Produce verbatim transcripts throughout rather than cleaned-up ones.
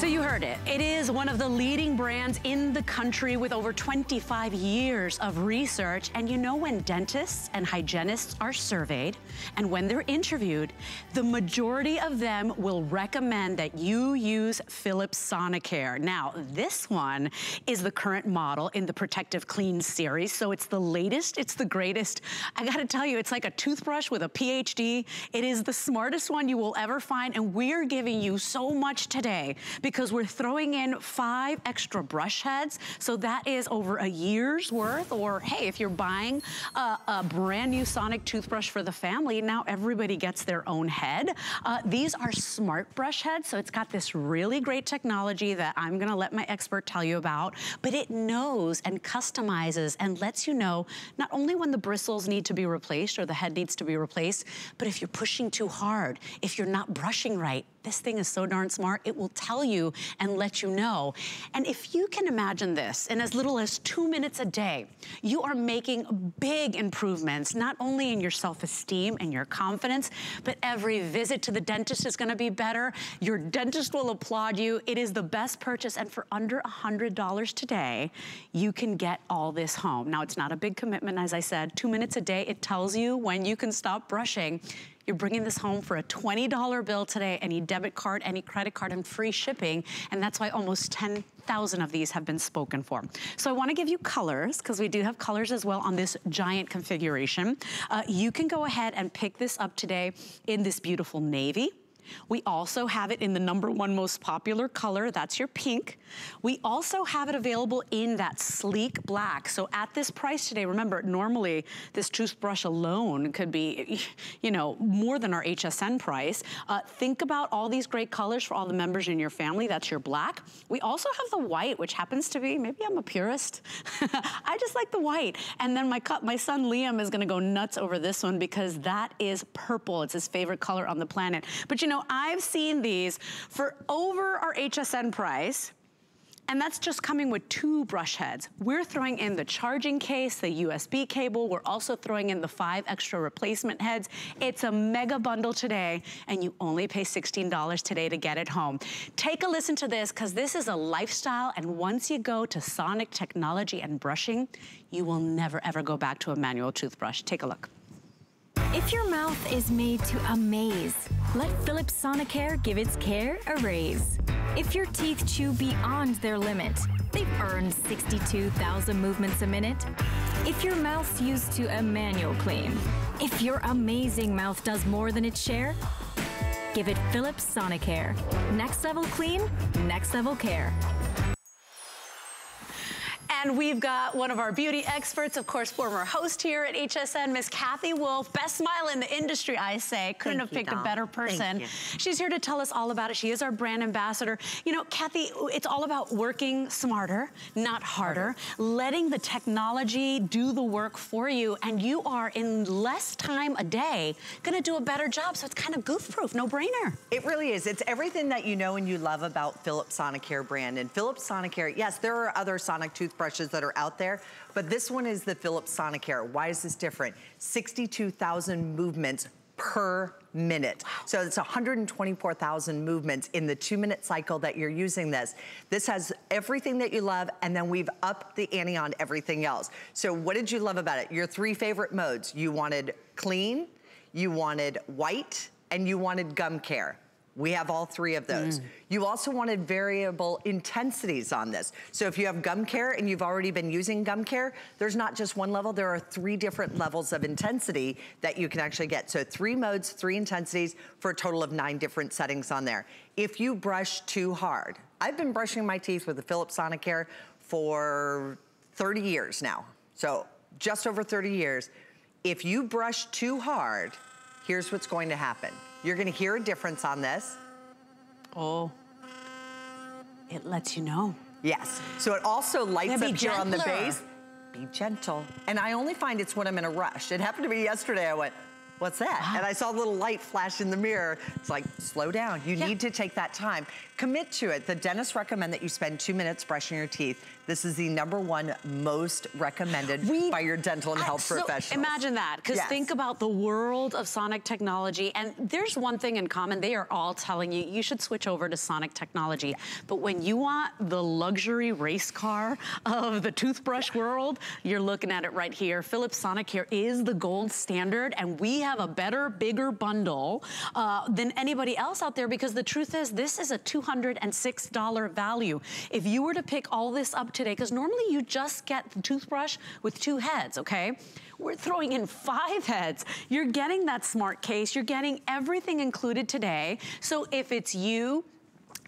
So you heard it. It is one of the leading brands in the country with over twenty-five years of research. And you know, when dentists and hygienists are surveyed and when they're interviewed, the majority of them will recommend that you use Philips Sonicare. Now, this one is the current model in the Protective Clean series. So it's the latest, it's the greatest. I gotta tell you, it's like a toothbrush with a P H D. It is the smartest one you will ever find, and we're giving you so much today because we're throwing in five extra brush heads. So that is over a year's worth, or hey, if you're buying a, a brand new sonic toothbrush for the family, now everybody gets their own head. Uh, these are smart brush heads, so it's got this really great technology that I'm gonna let my expert tell you about, but it knows and customizes and lets you know not only when the bristles need to be replaced or the head needs to be replaced, but if you're pushing too hard, if you're not brushing right. This thing is so darn smart, it will tell you and let you know. And if you can imagine this, in as little as two minutes a day, you are making big improvements, not only in your self-esteem and your confidence, but every visit to the dentist is gonna be better. Your dentist will applaud you. It is the best purchase, and for under one hundred dollars today, you can get all this home. Now, it's not a big commitment, as I said. Two minutes a day, it tells you when you can stop brushing. You're bringing this home for a twenty dollar bill today, any debit card, any credit card, and free shipping. And that's why almost ten thousand of these have been spoken for. So I wanna give you colors, because we do have colors as well on this giant configuration. Uh, you can go ahead and pick this up today in this beautiful navy. We also have it in the number one most popular color, that's your pink. We also have it available in that sleek black. So at this price today, remember, normally this toothbrush alone could be, you know, more than our H S N price. Uh, think about all these great colors for all the members in your family, that's your black. We also have the white, which happens to be, maybe I'm a purist. I just like the white. And then my, my son Liam is gonna go nuts over this one because that is purple. It's his favorite color on the planet. But you know, I've seen these for over our H S N price, and that's just coming with two brush heads. We're throwing in the charging case, the U S B cable. We're also throwing in the five extra replacement heads. It's a mega bundle today, and you only pay sixteen dollars today to get it home. Take a listen to this, because this is a lifestyle, and once you go to sonic technology and brushing, you will never, ever go back to a manual toothbrush. Take a look. If your mouth is made to amaze, let Philips Sonicare give its care a raise. If your teeth chew beyond their limit, they've earned sixty-two thousand movements a minute. If your mouth's used to a manual clean, if your amazing mouth does more than its share, give it Philips Sonicare. Next level clean, next level care. And we've got one of our beauty experts, of course, former host here at H S N, Miss Kathy Wolf. Best smile in the industry, I say. Couldn't Thank have you, picked doll. a better person. She's here to tell us all about it. She is our brand ambassador. You know, Kathy, it's all about working smarter, not harder, harder. letting the technology do the work for you, and you are, in less time a day, gonna do a better job, so it's kind of goof-proof, no-brainer. It really is. It's everything that you know and you love about Philips Sonicare brand. And Philips Sonicare, yes, there are other sonic toothbrushes that are out there, but this one is the Philips Sonicare. Why is this different? sixty-two thousand movements per minute. So it's one hundred twenty-four thousand movements in the two minute cycle that you're using this. This has everything that you love, and then we've upped the ante on everything else. So what did you love about it? Your three favorite modes. You wanted clean, you wanted white, and you wanted gum care. We have all three of those. Mm. You also wanted variable intensities on this. So if you have gum care and you've already been using gum care, there's not just one level, there are three different levels of intensity that you can actually get. So three modes, three intensities, for a total of nine different settings on there. If you brush too hard, I've been brushing my teeth with the Philips Sonicare for thirty years now. So just over thirty years. If you brush too hard, here's what's going to happen. You're gonna hear a difference on this. Oh, it lets you know. Yes, so it also lights up here on the base. Be gentle. And I only find it's when I'm in a rush. It happened to me yesterday, I went, what's that? Wow. And I saw a little light flash in the mirror. It's like, slow down, you yeah. need to take that time. Commit to it. The dentists recommend that you spend two minutes brushing your teeth. This is the number one most recommended we, by your dental and I, health so professionals. Imagine that, because yes. think about the world of sonic technology, and there's one thing in common. They are all telling you, you should switch over to sonic technology. But when you want the luxury race car of the toothbrush world, you're looking at it right here. Philips Sonicare is the gold standard, and we have a better, bigger bundle uh, than anybody else out there, because the truth is, this is a two hundred six dollar value. If you were to pick all this up today, because normally you just get the toothbrush with two heads, okay? We're throwing in five heads. You're getting that smart case. You're getting everything included today. So if it's you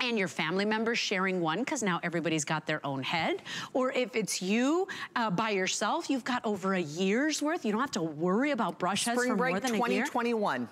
and your family members sharing one, because now everybody's got their own head, or if it's you uh, by yourself, you've got over a year's worth. You don't have to worry about brush heads for more than a year. Spring break twenty twenty-one.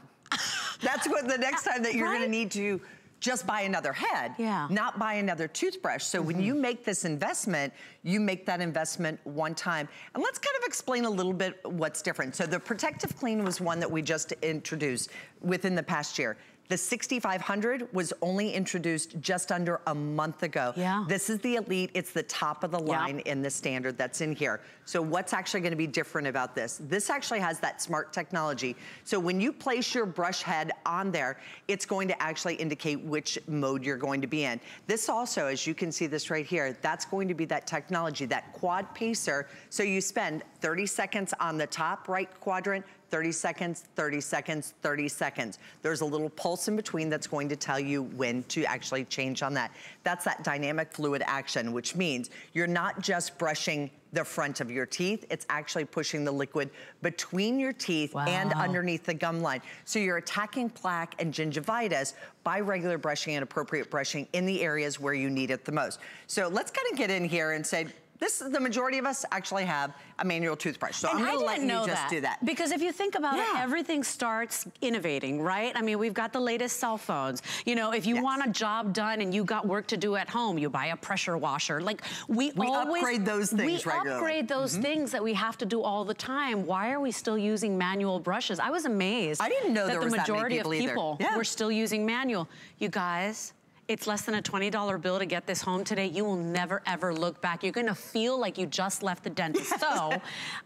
That's what the next time that you're right? going to need to just buy another head, yeah. not buy another toothbrush. So mm-hmm. when you make this investment, you make that investment one time. And let's kind of explain a little bit what's different. So the Protective Clean was one that we just introduced within the past year. The sixty-five hundred was only introduced just under a month ago. Yeah. This is the Elite. It's the top of the line yeah. in the standard that's in here. So what's actually going to be different about this? This actually has that smart technology. So when you place your brush head on there, it's going to actually indicate which mode you're going to be in. This also, as you can see this right here, that's going to be that technology, that quad pacer. So you spend thirty seconds on the top right quadrant, thirty seconds, thirty seconds, thirty seconds. There's a little pulse in between that's going to tell you when to actually change on that. That's that dynamic fluid action, which means you're not just brushing the front of your teeth, it's actually pushing the liquid between your teeth wow. and underneath the gum line. So you're attacking plaque and gingivitis by regular brushing and appropriate brushing in the areas where you need it the most. So let's kind of get in here and say, this is the majority of us actually have a manual toothbrush. So and I'm gonna let you just that, do that. Because if you think about yeah. it, everything starts innovating, right? I mean, we've got the latest cell phones. You know, if you yes. want a job done and you got work to do at home, you buy a pressure washer. Like we, we always- upgrade those things we regularly. We upgrade those mm-hmm. things that we have to do all the time. Why are we still using manual brushes? I was amazed. I didn't know that there was the majority that many people of people yeah. were still using manual. You guys, it's less than a twenty dollar bill to get this home today. You will never, ever look back. You're gonna feel like you just left the dentist. Yes. So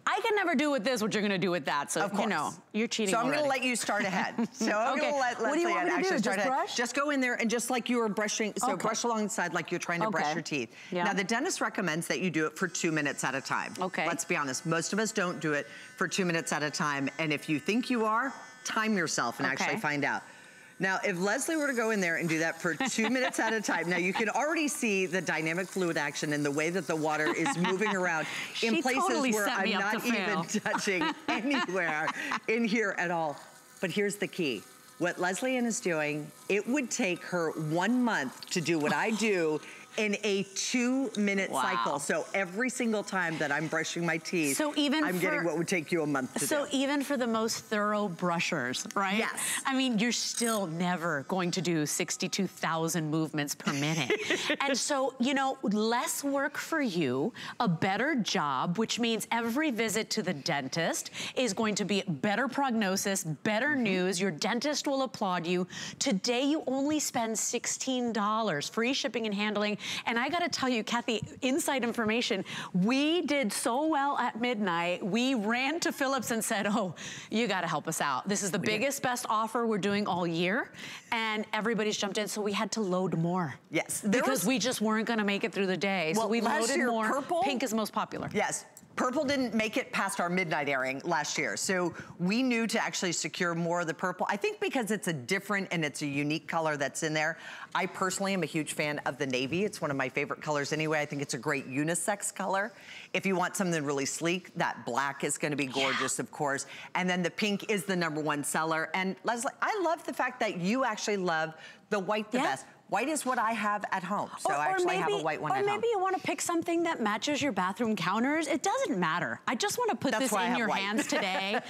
I can never do with this what you're gonna do with that. So, you know, you're cheating already. So I'm gonna let you start ahead. So I'm okay. gonna let Leslie what do you want me to do? Just ahead. Brush? Just go in there and just like you were brushing, so okay. brush along the side like you're trying to okay. brush your teeth. Yeah. Now the dentist recommends that you do it for two minutes at a time. Okay. Let's be honest, most of us don't do it for two minutes at a time. And if you think you are, time yourself and okay. actually find out. Now, if Leslie were to go in there and do that for two minutes at a time, now you can already see the dynamic fluid action and the way that the water is moving around in places totally where I'm not even touching anywhere in here at all. But here's the key. What Leslie Ann is doing, it would take her one month to do what I do in a two-minute wow. cycle. So every single time that I'm brushing my teeth, so even I'm for, getting what would take you a month to do. So even for the most thorough brushers, right? Yes. I mean, you're still never going to do sixty-two thousand movements per minute. And so, you know, less work for you, a better job, which means every visit to the dentist is going to be better prognosis, better mm-hmm. news. Your dentist will applaud you. Today, you only spend sixteen dollars, free shipping and handling. And I gotta tell you, Kathy, inside information, we did so well at midnight, we ran to Philips and said, oh, you gotta help us out. This is the we biggest, did. best offer we're doing all year, and everybody's jumped in, so we had to load more. Yes. Because was... we just weren't gonna make it through the day, well, so we loaded year, more. Purple, pink is most popular. Yes. Purple didn't make it past our midnight airing last year. So we knew to actually secure more of the purple. I think because it's a different and it's a unique color that's in there. I personally am a huge fan of the navy. It's one of my favorite colors anyway. I think it's a great unisex color. If you want something really sleek, that black is gonna be gorgeous, yeah. of course. And then the pink is the number one seller. And Leslie, I love the fact that you actually love the white the yeah. best. White is what I have at home, so or, or I actually maybe, have a white one at home. Or maybe you want to pick something that matches your bathroom counters. It doesn't matter. I just want to put That's this in your white. hands today.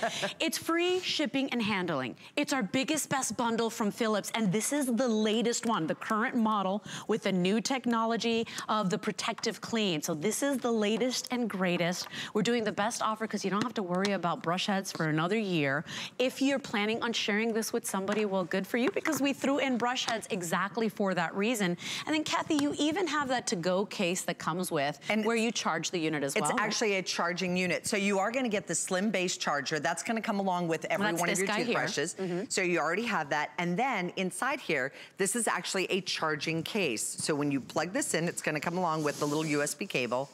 It's free shipping and handling. It's our biggest, best bundle from Philips, and this is the latest one, the current model with the new technology of the Protective Clean. So this is the latest and greatest. We're doing the best offer because you don't have to worry about brush heads for another year. If you're planning on sharing this with somebody, well, good for you, because we threw in brush heads exactly for for that reason. And then Kathy, you even have that to-go case that comes with and where you charge the unit as well. It's actually a charging unit. So you are gonna get the slim base charger. That's gonna come along with every one of your toothbrushes. Mm-hmm. So you already have that. And then inside here, this is actually a charging case. So when you plug this in, it's gonna come along with the little U S B cable.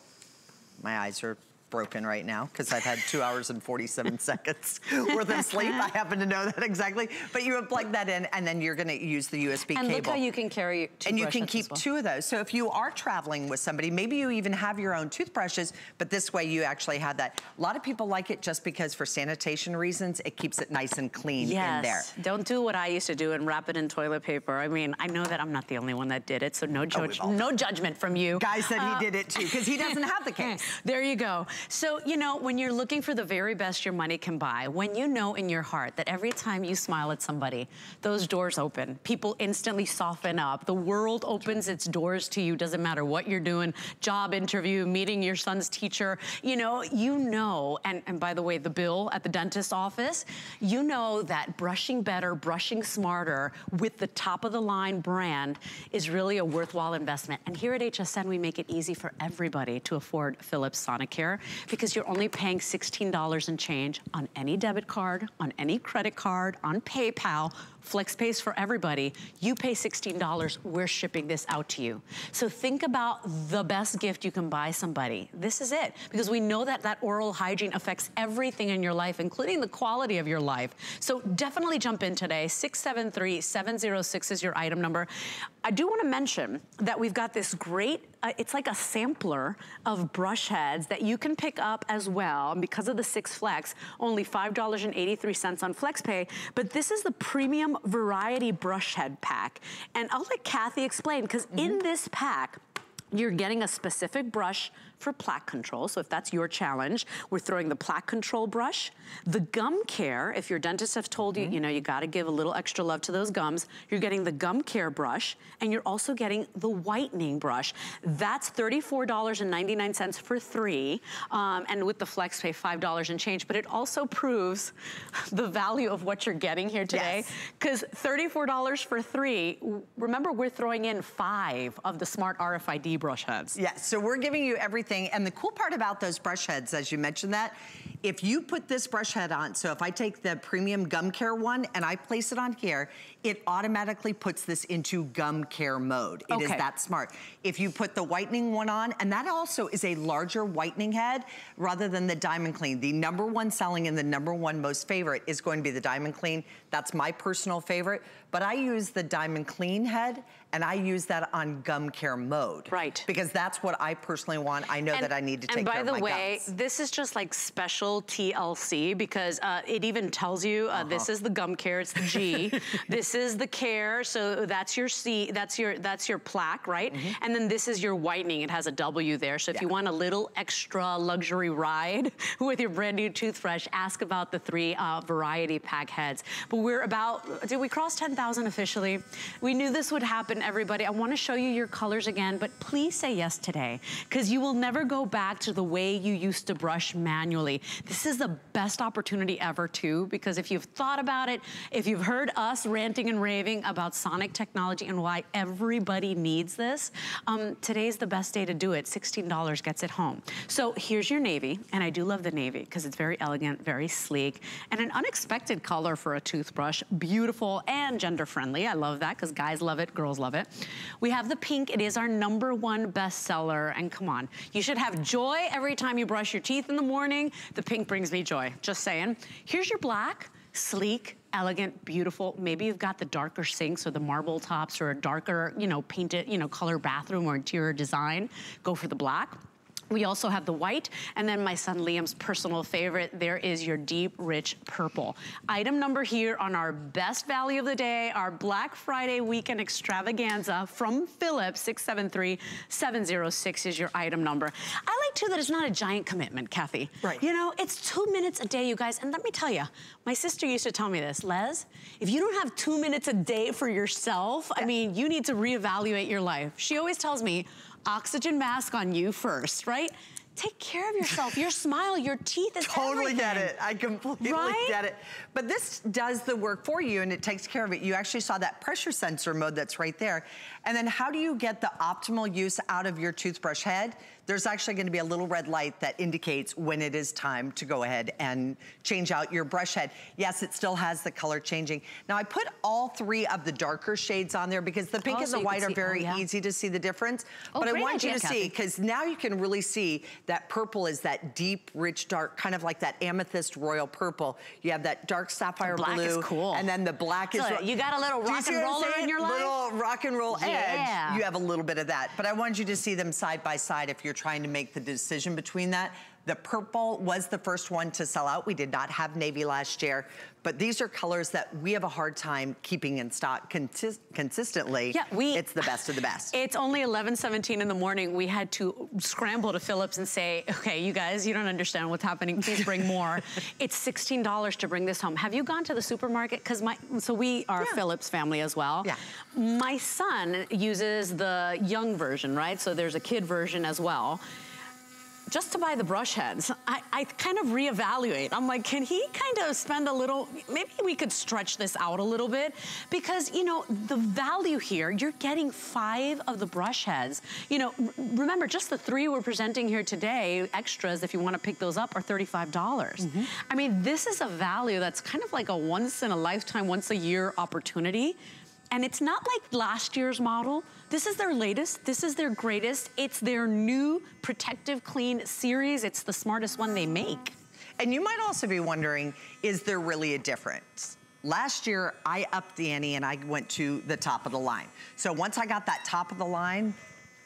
My eyes are broken right now because I've had two hours and forty-seven seconds worth of sleep. I happen to know that exactly. But you would plug that in and then you're gonna use the U S B and cable. And look how you can carry two. And you can keep well. two of those. So if you are traveling with somebody, maybe you even have your own toothbrushes, but this way you actually have that. A lot of people like it just because for sanitation reasons, it keeps it nice and clean yes. in there. Don't do what I used to do and wrap it in toilet paper. I mean, I know that I'm not the only one that did it, so no, ju oh, no judgment from you. Guy said uh, he did it too because he doesn't have the case. There you go. So, you know, when you're looking for the very best your money can buy, when you know in your heart that every time you smile at somebody, those doors open, people instantly soften up, the world opens its doors to you, doesn't matter what you're doing, job interview, meeting your son's teacher, you know, you know, and, and by the way, the bill at the dentist's office, you know that brushing better, brushing smarter with the top of the line brand is really a worthwhile investment. And here at H S N, we make it easy for everybody to afford Philips Sonicare, because you're only paying sixteen dollars and change on any debit card, on any credit card, on PayPal. FlexPay's for everybody. You pay sixteen dollars, we're shipping this out to you. So think about the best gift you can buy somebody. This is it, because we know that that oral hygiene affects everything in your life, including the quality of your life. So definitely jump in today. six seven three, seven zero six is your item number. I do want to mention that we've got this great, uh, it's like a sampler of brush heads that you can pick up as well. And because of the six flex, only five dollars and eighty-three cents on FlexPay, but this is the premium variety brush head pack, and I'll let Kathy explain, because mm-hmm. in this pack you're getting a specific brush for plaque control. So if that's your challenge, we're throwing the plaque control brush, the gum care, if your dentist has told mm-hmm. you, you know, you gotta give a little extra love to those gums, you're getting the gum care brush, and you're also getting the whitening brush. That's thirty-four ninety-nine for three, um, and with the flex pay, five dollars and change, but it also proves the value of what you're getting here today, because yes. thirty-four dollars for three, remember we're throwing in five of the smart R F I D brush heads. Yes, yeah, so we're giving you everything. And the cool part about those brush heads, as you mentioned that, if you put this brush head on, so if I take the premium gum care one and I place it on here, it automatically puts this into gum care mode. It okay. is that smart. If you put the whitening one on, and that also is a larger whitening head rather than the Diamond Clean. The number one selling and the number one most favorite is going to be the Diamond Clean. That's my personal favorite, but I use the Diamond Clean head and I use that on gum care mode. Right. Because that's what I personally want. I know and, that I need to take care of my gums. And by the way, this is just like special T L C, because uh, it even tells you uh, uh-huh. this is the gum care, it's the G. This is the care, so that's your C, that's your that's your plaque, right? Mm-hmm. And then this is your whitening. It has a W there. So if yeah. you want a little extra luxury ride with your brand new toothbrush, ask about the three uh, variety pack heads. But we're about, did we cross ten thousand officially? We knew this would happen. Everybody, I want to show you your colors again, but please say yes today, because you will never go back to the way you used to brush manually. This is the best opportunity ever too, because if you've thought about it, if you've heard us ranting and raving about sonic technology and why everybody needs this, um, today's the best day to do it. sixteen dollars gets it home. So here's your navy, and I do love the navy because it's very elegant, very sleek, and an unexpected color for a toothbrush. Beautiful and gender friendly. I love that because guys love it, girls love it. It. We have the pink. It is our number one bestseller, and come on, you should have joy every time you brush your teeth in the morning. The pink brings me joy, just saying. Here's your black, sleek, elegant, beautiful. Maybe you've got the darker sinks or the marble tops or a darker, you know, painted, you know, color bathroom or interior design. Go for the black. We also have the white, and then my son Liam's personal favorite, there is your deep, rich purple. Item number here on our best value of the day, our Black Friday weekend extravaganza from Philips, six seven three, seven zero six is your item number. I like too that it's not a giant commitment, Kathy. Right. You know, it's two minutes a day, you guys, and let me tell you, my sister used to tell me this, Les, if you don't have two minutes a day for yourself, yeah. I mean, you need to reevaluate your life. She always tells me, oxygen mask on you first, right? Take care of yourself, your smile, your teeth, it's Totally everything. get it, I completely right? get it. But this does the work for you and it takes care of it. You actually saw that pressure sensor mode that's right there. And then how do you get the optimal use out of your toothbrush head? There's actually gonna be a little red light that indicates when it is time to go ahead and change out your brush head. Yes, it still has the color changing. Now I put all three of the darker shades on there because the pink oh, and so the white are see, very oh, yeah. easy to see the difference. Oh, but I want idea, you to Kathy. see, because now you can really see that purple is that deep, rich, dark, kind of like that amethyst royal purple. You have that dark sapphire black blue. Black is cool. And then the black so is... You got a little rock and roller in your life? Little rock and roll yeah. edge. You have a little bit of that. But I wanted you to see them side by side if you're trying to make the decision between that. The purple was the first one to sell out. We did not have navy last year, but these are colors that we have a hard time keeping in stock consi consistently. Yeah, we, it's the best of the best. It's only eleven seventeen in the morning. We had to scramble to Philips and say, okay, you guys, you don't understand what's happening. Please bring more. It's sixteen dollars to bring this home. Have you gone to the supermarket? Because my, so we are yeah. Philips family as well. Yeah. My son uses the young version, right? So there's a kid version as well. Just to buy the brush heads, I, I kind of reevaluate. I'm like, can he kind of spend a little, maybe we could stretch this out a little bit, because, you know, the value here, you're getting five of the brush heads. You know, remember, just the three we're presenting here today, extras, if you want to pick those up, are thirty-five dollars. Mm-hmm. I mean, this is a value that's kind of like a once in a lifetime, once a year opportunity. And it's not like last year's model. This is their latest, this is their greatest. It's their new Protective Clean series. It's the smartest one they make. And you might also be wondering, is there really a difference? Last year, I upped the ante and I went to the top of the line. So once I got that top of the line,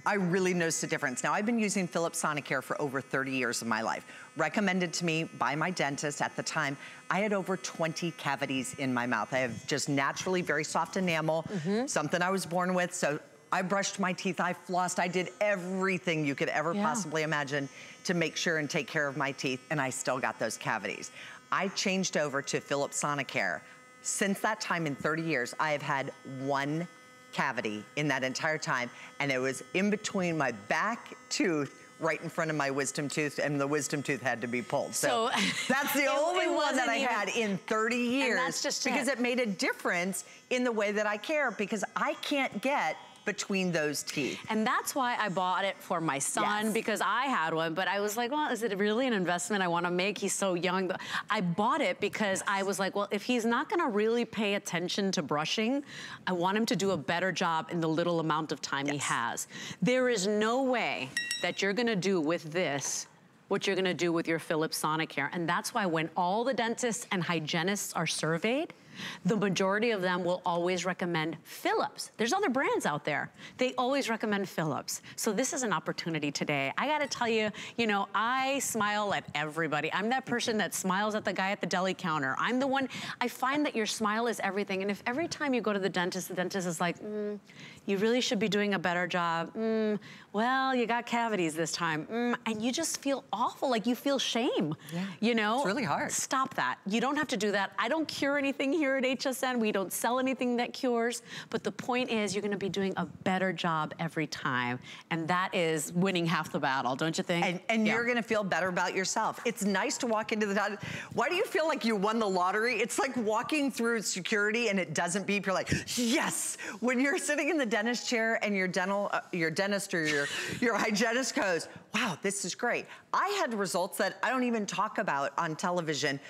I really noticed the difference. Now, I've been using Philips Sonicare for over thirty years of my life. Recommended to me by my dentist at the time. I had over twenty cavities in my mouth. I have just naturally very soft enamel, mm-hmm. something I was born with. So I brushed my teeth, I flossed, I did everything you could ever yeah. possibly imagine to make sure and take care of my teeth, and I still got those cavities. I changed over to Philips Sonicare. Since that time, in thirty years, I have had one cavity in that entire time, and it was in between my back tooth right in front of my wisdom tooth, and the wisdom tooth had to be pulled. So, so that's the it, only it one that I even, had in thirty years, and that's just because it. it made a difference in the way that I care, because I can't get between those teeth. And that's why I bought it for my son, yes. because I had one, but I was like, well, is it really an investment I wanna make? He's so young. I bought it because yes. I was like, well, if he's not gonna really pay attention to brushing, I want him to do a better job in the little amount of time yes. he has. There is no way that you're gonna do with this what you're gonna do with your Philips Sonicare. And that's why when all the dentists and hygienists are surveyed, the majority of them will always recommend Philips. There's other brands out there. They always recommend Philips. So this is an opportunity today. I gotta tell you, you know, I smile at everybody. I'm that person that smiles at the guy at the deli counter. I'm the one, I find that your smile is everything. And if every time you go to the dentist, the dentist is like, mm, you really should be doing a better job. Mm, well, you got cavities this time. Mm, and you just feel awful, like you feel shame. Yeah. You know? It's really hard. Stop that. You don't have to do that. I don't cure anything here. Here at H S N, we don't sell anything that cures, but the point is you're gonna be doing a better job every time, and that is winning half the battle, don't you think? And, and yeah. you're gonna feel better about yourself. It's nice to walk into the doctor. Why do you feel like you won the lottery? It's like walking through security and it doesn't beep. You're like, yes! When you're sitting in the dentist chair and your dental, uh, your dentist or your, your hygienist goes, wow, this is great. I had results that I don't even talk about on television.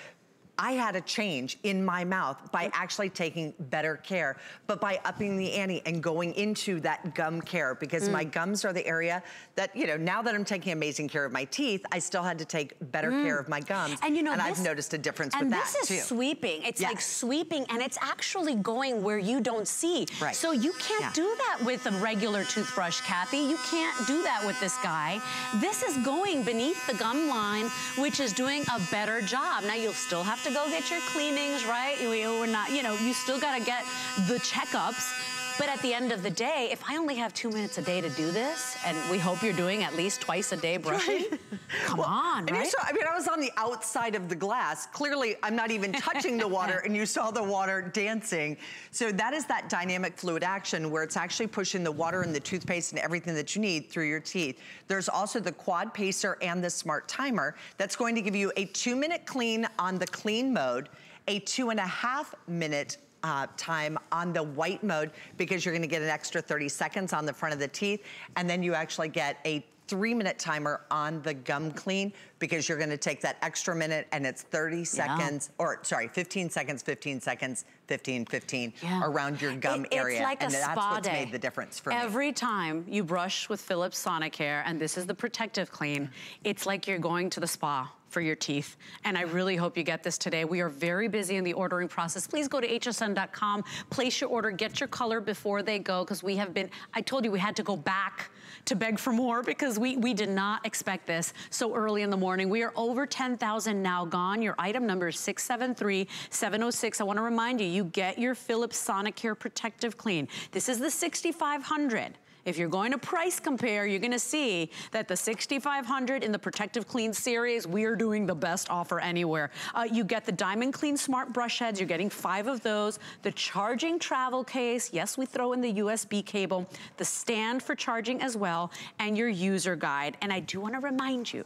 I had a change in my mouth by actually taking better care, but by upping the ante and going into that gum care, because mm. my gums are the area that, you know, now that I'm taking amazing care of my teeth, I still had to take better mm. care of my gums. And you know, and this, I've noticed a difference with that too. And this is sweeping. It's yes. like sweeping, and it's actually going where you don't see. Right. So you can't yeah. do that with a regular toothbrush, Kathy. You can't do that with this guy. This is going beneath the gum line, which is doing a better job. Now you'll still have to to go get your cleanings, right? We're not, you know, you still gotta get the checkups, But at the end of the day, if I only have two minutes a day to do this, and we hope you're doing at least twice a day brushing, right. come well, on, and right? You saw, I mean, I was on the outside of the glass. Clearly, I'm not even touching the water, and you saw the water dancing. So that is that dynamic fluid action where it's actually pushing the water and the toothpaste and everything that you need through your teeth. There's also the quad pacer and the smart timer that's going to give you a two-minute clean on the clean mode, a two-and-a-half-minute Uh, time on the white mode, because you're gonna get an extra thirty seconds on the front of the teeth, and then you actually get a three minute timer on the gum clean, because you're gonna take that extra minute and it's thirty seconds, yeah. or sorry, fifteen seconds, fifteen seconds, fifteen, fifteen yeah. around your gum it, area. It's like and a that's spa what's day. made the difference for Every me. time you brush with Philips Sonicare, and this is the Protective Clean, it's like you're going to the spa for your teeth. And I really hope you get this today. We are very busy in the ordering process. Please go to H S N dot com, place your order, get your color before they go, because we have been, I told you we had to go back to beg for more, because we, we did not expect this so early in the morning. We are over ten thousand now gone. Your item number is six seven three seven oh six. I wanna remind you, you get your Philips Sonicare Protective Clean. This is the sixty-five hundred. If you're going to price compare, you're gonna see that the sixty-five hundred in the Protective Clean series, we are doing the best offer anywhere. Uh, you get the Diamond Clean Smart Brush Heads, you're getting five of those. The charging travel case, yes, we throw in the U S B cable, the stand for charging as well, and your user guide. And I do wanna remind you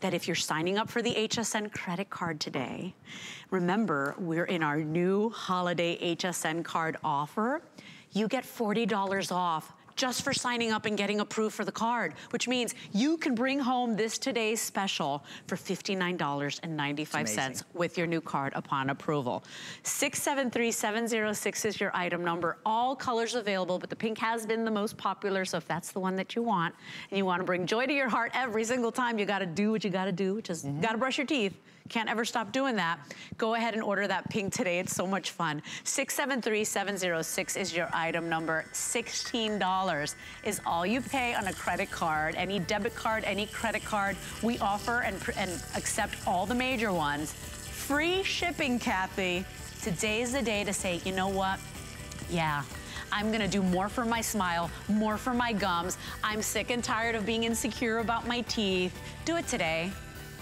that if you're signing up for the H S N credit card today, remember, we're in our new holiday H S N card offer. You get forty dollars off just for signing up and getting approved for the card, which means you can bring home this today's special for fifty-nine ninety-five with your new card upon approval. six seven three seven oh six is your item number. All colors available, but the pink has been the most popular, so if that's the one that you want, and you wanna bring joy to your heart every single time, you gotta do what you gotta do, which is mm-hmm. gotta brush your teeth. Can't ever stop doing that. Go ahead and order that pink today. It's so much fun. six seven three seven oh six is your item number. sixteen dollars is all you pay on a credit card. Any debit card, any credit card. We offer and, and accept all the major ones. Free shipping, Kathy. Today's the day to say, you know what? Yeah. I'm gonna do more for my smile, more for my gums. I'm sick and tired of being insecure about my teeth. Do it today.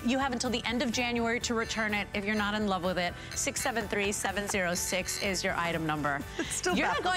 You have until the end of January to return it if you're not in love with it. six seven three seven oh six is your item number. It's still you're not going